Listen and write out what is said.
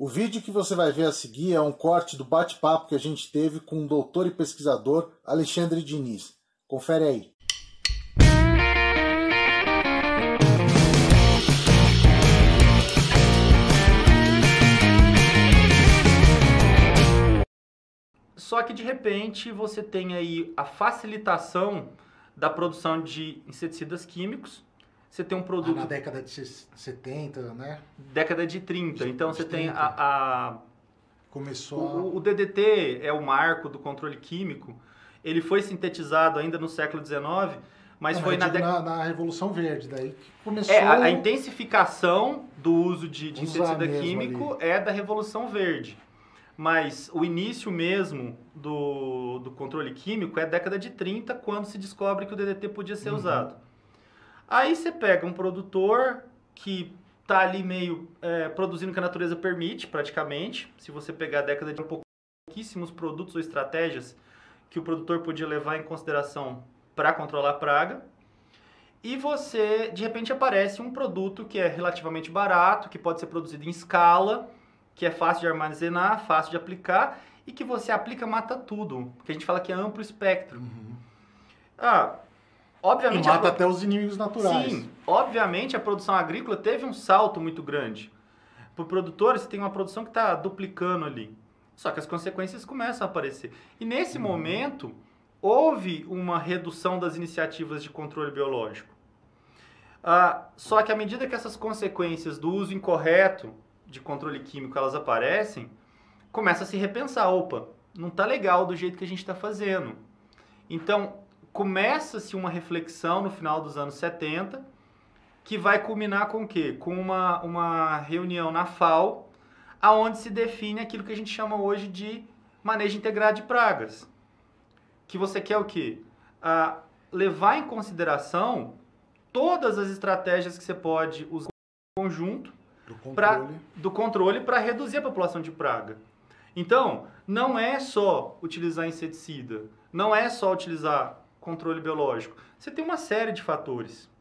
O vídeo que você vai ver a seguir é um corte do bate-papo que a gente teve com o doutor e pesquisador Alexandre Diniz. Confere aí. Só que de repente você tem aí a facilitação da produção de inseticidas químicos. Você tem um produto... na década de 70, né? Década de 30. Então você tem a... começou... O DDT é o marco do controle químico. Ele foi sintetizado ainda no século XIX, mas não, foi na década... Na Revolução Verde, daí que começou... A intensificação do uso de inseticida químico ali é da Revolução Verde. Mas o início mesmo do controle químico é a década de 30, quando se descobre que o DDT podia ser usado. Aí você pega um produtor que está ali meio produzindo o que a natureza permite, praticamente. Se você pegar a década de pouquíssimos produtos ou estratégias que o produtor podia levar em consideração para controlar a praga. E você, de repente, aparece um produto que é relativamente barato, que pode ser produzido em escala, que é fácil de armazenar, fácil de aplicar, e que você aplica, mata tudo. Que a gente fala que é amplo espectro. Obviamente, e mata até os inimigos naturais. Sim, obviamente a produção agrícola teve um salto muito grande. Para o produtor, você tem uma produção que está duplicando ali. Só que as consequências começam a aparecer. E nesse momento, houve uma redução das iniciativas de controle biológico. Só que à medida que essas consequências do uso incorreto de controle químico elas aparecem, começa a se repensar, opa, não tá legal do jeito que a gente está fazendo. Então, começa-se uma reflexão no final dos anos 70, que vai culminar com o quê? Com uma reunião na FAO, aonde se define aquilo que a gente chama hoje de manejo integrado de pragas. Que você quer o quê? Levar em consideração todas as estratégias que você pode usar em conjunto, do controle para reduzir a população de praga. Então, não é só utilizar inseticida, não é só utilizar controle biológico. Você tem uma série de fatores.